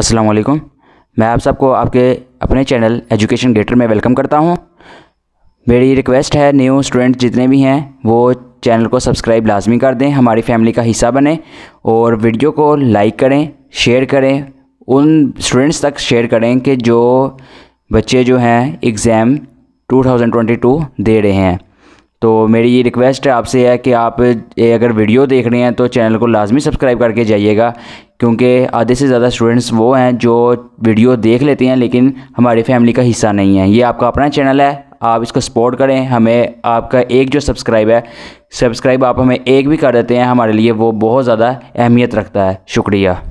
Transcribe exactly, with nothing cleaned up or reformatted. अस्सलाम वालेकुम। मैं आप सबको आपके अपने चैनल एजुकेशन गेटर में वेलकम करता हूं। मेरी रिक्वेस्ट है न्यू स्टूडेंट जितने भी हैं वो चैनल को सब्सक्राइब लाजमी कर दें, हमारी फैमिली का हिस्सा बने और वीडियो को लाइक करें, शेयर करें, उन स्टूडेंट्स तक शेयर करें कि जो बच्चे जो हैं एग्ज़ाम दो हज़ार बाईस दे रहे हैं। तो मेरी ये रिक्वेस्ट आपसे है कि आप अगर वीडियो देख रहे हैं तो चैनल को लाजमी सब्सक्राइब करके जाइएगा, क्योंकि आधे से ज़्यादा स्टूडेंट्स वो हैं जो वीडियो देख लेते हैं लेकिन हमारी फैमिली का हिस्सा नहीं है। ये आपका अपना चैनल है, आप इसको सपोर्ट करें। हमें आपका एक जो सब्सक्राइब है सब्सक्राइब आप हमें एक भी कर देते हैं, हमारे लिए वो बहुत ज़्यादा अहमियत रखता है। शुक्रिया।